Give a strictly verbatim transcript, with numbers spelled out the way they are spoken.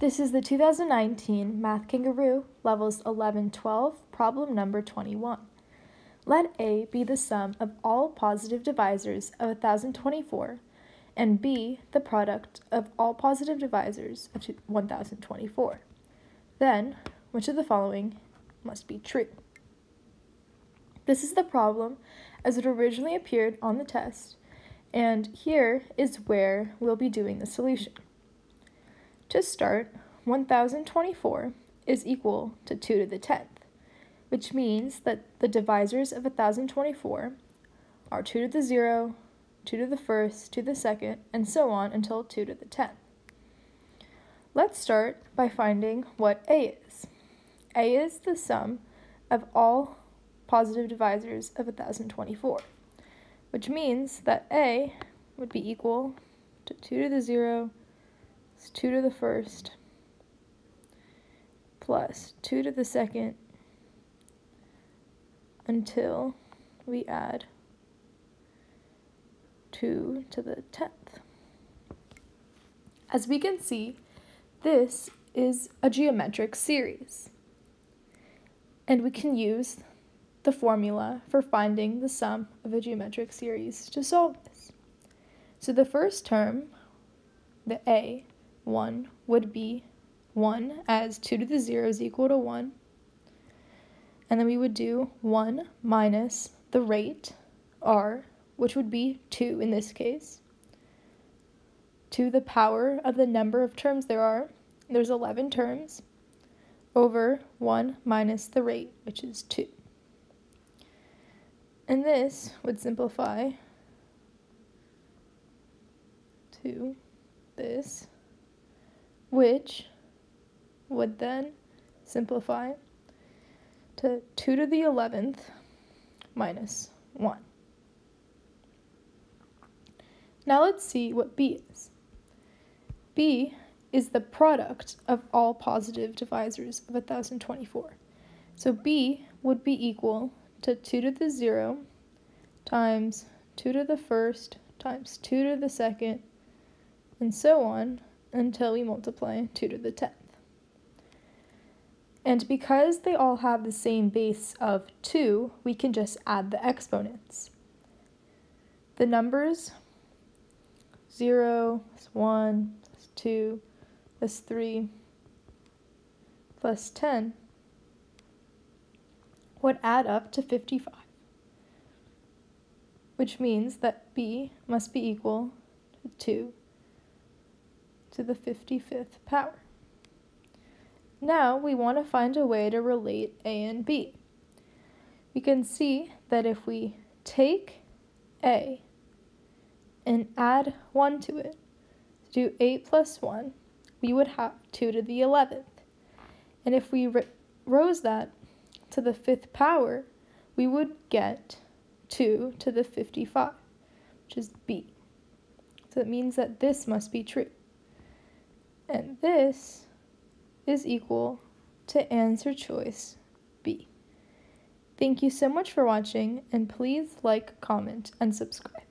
This is the two thousand nineteen Math Kangaroo, Levels eleven twelve, problem number twenty-one. Let A be the sum of all positive divisors of one thousand twenty-four, and B the product of all positive divisors of one thousand twenty-four. Then, which of the following must be true? This is the problem as it originally appeared on the test, and here is where we'll be doing the solution. To start, one thousand twenty-four is equal to two to the tenth, which means that the divisors of one thousand twenty-four are two to the zero, two to the first, two to the second, and so on until two to the tenth. Let's start by finding what A is. A is the sum of all positive divisors of one thousand twenty-four, which means that A would be equal to two to the zero, it's two to the first plus two to the second until we add two to the tenth. As we can see, this is a geometric series, and we can use the formula for finding the sum of a geometric series to solve this. So the first term, the A, one would be one, as two to the zero is equal to one. And then we would do one minus the rate, r, which would be two in this case, to the power of the number of terms there are, there's eleven terms, over one minus the rate, which is two. And this would simplify to this, which would then simplify to two to the eleventh minus one. Now let's see what B is. B is the product of all positive divisors of one thousand twenty-four. So B would be equal to two to the zero times two to the first times two to the second, and so on, until we multiply two to the tenth. And because they all have the same base of two, we can just add the exponents. The numbers zero, one, two, three, plus ten would add up to fifty-five, which means that B must be equal to two to the fifty-fifth power. Now we want to find a way to relate A and B. We can see that if we take A and add one to it, do eight plus one, we would have two to the eleventh. And if we rose that to the fifth power, we would get two to the fifty-five, which is B. So it means that this must be true. And this is equal to answer choice B. Thank you so much for watching, and please like, comment, and subscribe.